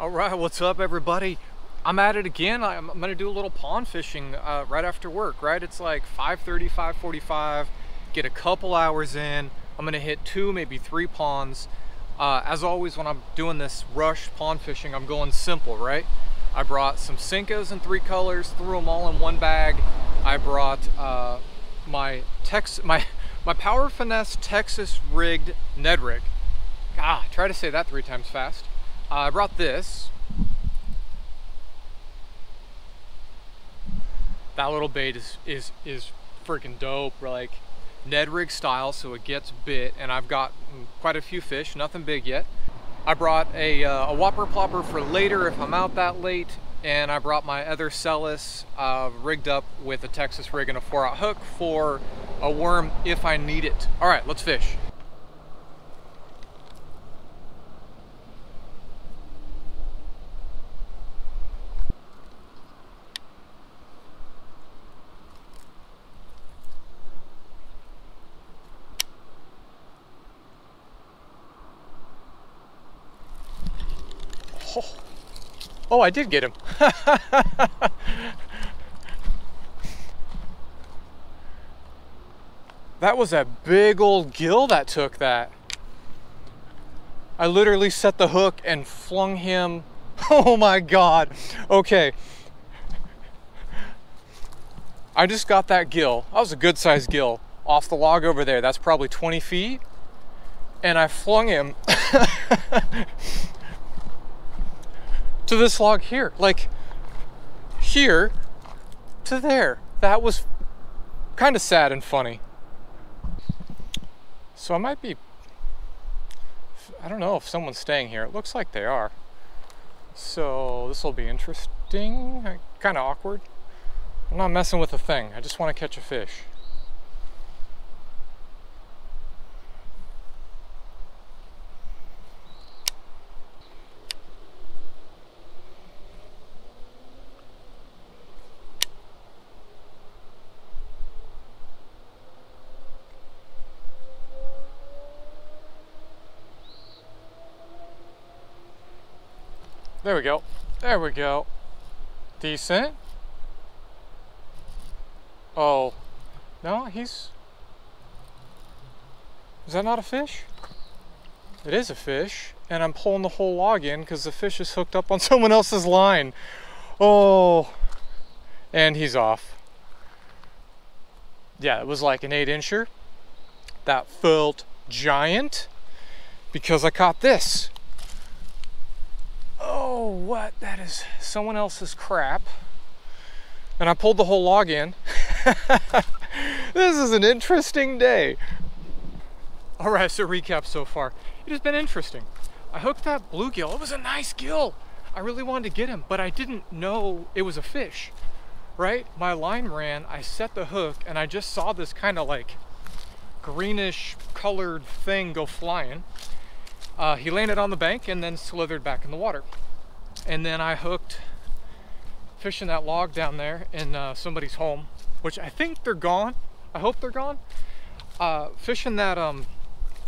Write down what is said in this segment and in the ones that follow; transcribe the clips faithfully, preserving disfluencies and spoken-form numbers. All right, what's up everybody? I'm at it again. I'm, I'm gonna do a little pond fishing uh, right after work, right? It's like five thirty, five forty-five, get a couple hours in. I'm gonna hit two, maybe three ponds. Uh, as always, when I'm doing this rush pond fishing, I'm going simple, right? I brought some Senkos in three colors, threw them all in one bag. I brought uh, my, Tex my, my Power Finesse Texas rigged Ned rig. God, try to say that three times fast. Uh, I brought this. That little bait is is is freaking dope. We're like Ned rig style, so it gets bit, and I've got quite a few fish. Nothing big yet. I brought a uh, a Whopper Plopper for later if I'm out that late, and I brought my other Sellus uh, rigged up with a Texas rig and a four-aught hook for a worm if I need it. All right, let's fish. Oh. Oh, I did get him. That was a big old gill that took that. I literally set the hook and flung him. Oh my God. Okay. I just got that gill. That was a good sized gill off the log over there. That's probably twenty feet. And I flung him. To this log here, like here to there. That was kind of sad and funny. So I might be, I don't know if someone's staying here. It looks like they are. So this will be interesting, kind of awkward. I'm not messing with a thing. I just want to catch a fish. There we go. There we go. Decent. Oh. No, he's... Is that not a fish? It is a fish. And I'm pulling the whole log in because the fish is hooked up on someone else's line. Oh. And he's off. Yeah, it was like an eight incher. That felt giant because I caught this. Oh, what? That is someone else's crap. And I pulled the whole log in. This is an interesting day. All right, so recap so far. It has been interesting. I hooked that bluegill. It was a nice gill. I really wanted to get him, but I didn't know it was a fish, right? My line ran, I set the hook, and I just saw this kind of like greenish colored thing go flying. Uh, he landed on the bank and then slithered back in the water. And then I hooked, fishing that log down there in uh, somebody's home, which I think they're gone. I hope they're gone. Uh, fishing that um,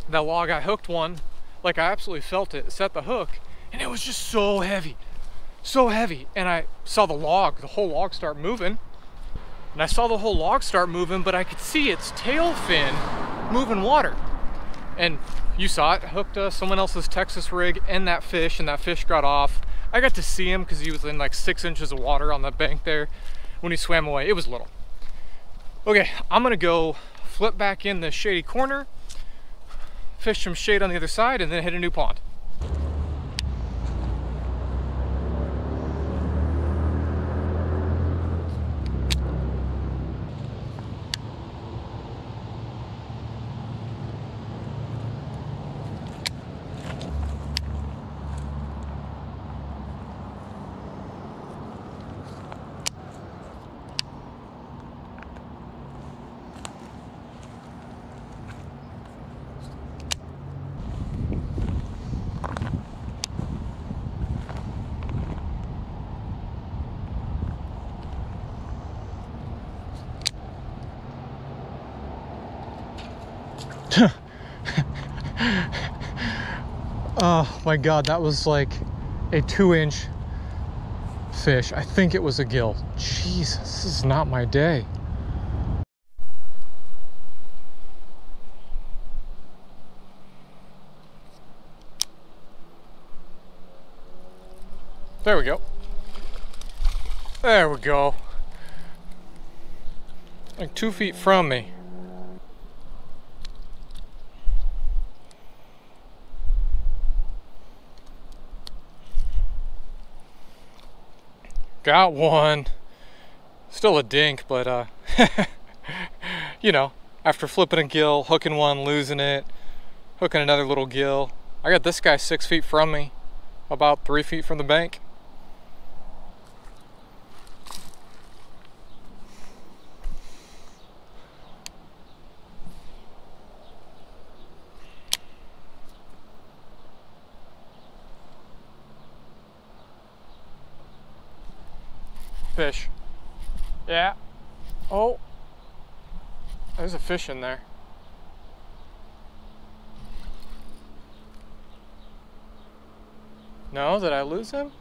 that log, I hooked one, like I absolutely felt it, set the hook, and it was just so heavy, so heavy. And I saw the log, the whole log start moving. And I saw the whole log start moving, but I could see its tail fin moving water. And you saw it, I hooked uh, someone else's Texas rig and that fish, and that fish got off. I got to see him because he was in like six inches of water on the bank there when he swam away. It was little. Okay, I'm gonna go flip back in the shady corner, fish some shade on the other side, and then hit a new pond. Oh my God, that was like a two inch fish. I think it was a gill. Jesus, this is not my day. There we go. There we go. Like two feet from me. Got one. Still a dink, but uh, you know, after flipping a gill, hooking one, losing it, hooking another little gill, I got this guy six feet from me, about three feet from the bank. Fish. Yeah. Oh, there's a fish in there. No, did I lose him?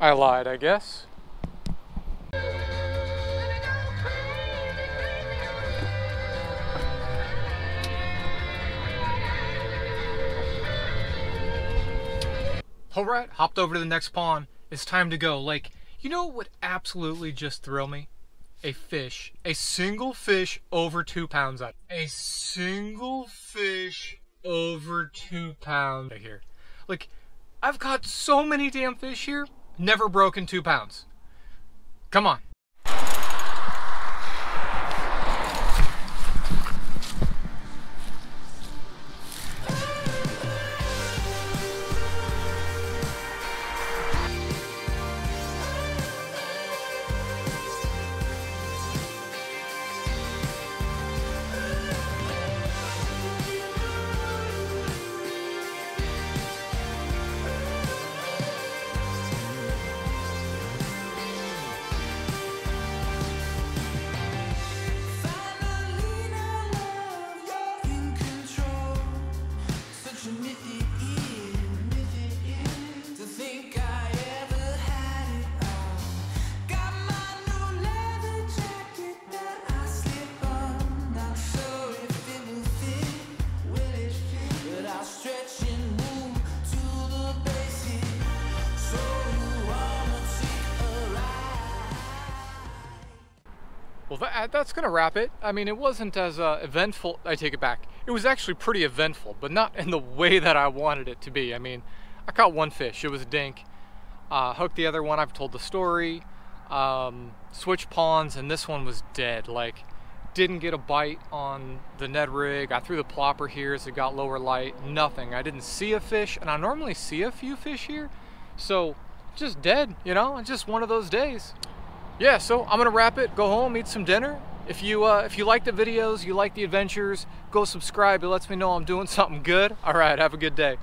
I lied, I guess. All right, hopped over to the next pond. It's time to go. Like, you know what would absolutely just thrill me? A fish. A single fish over two pounds out. A single fish over two pounds right here. Like, I've caught so many damn fish here, never broken two pounds. Come on. Well, that, that's gonna wrap it. I mean, it wasn't as uh, eventful, I take it back. It was actually pretty eventful, but not in the way that I wanted it to be. I mean, I caught one fish, it was a dink. Uh, hooked the other one, I've told the story. Um, switched ponds, and this one was dead. Like, didn't get a bite on the Ned rig. I threw the plopper here as it got lower light, nothing. I didn't see a fish, and I normally see a few fish here. So, just dead, you know, it's just one of those days. Yeah, so I'm gonna wrap it, go home, eat some dinner. If you uh, if you like the videos, you like the adventures, go subscribe. It lets me know I'm doing something good. All right, have a good day.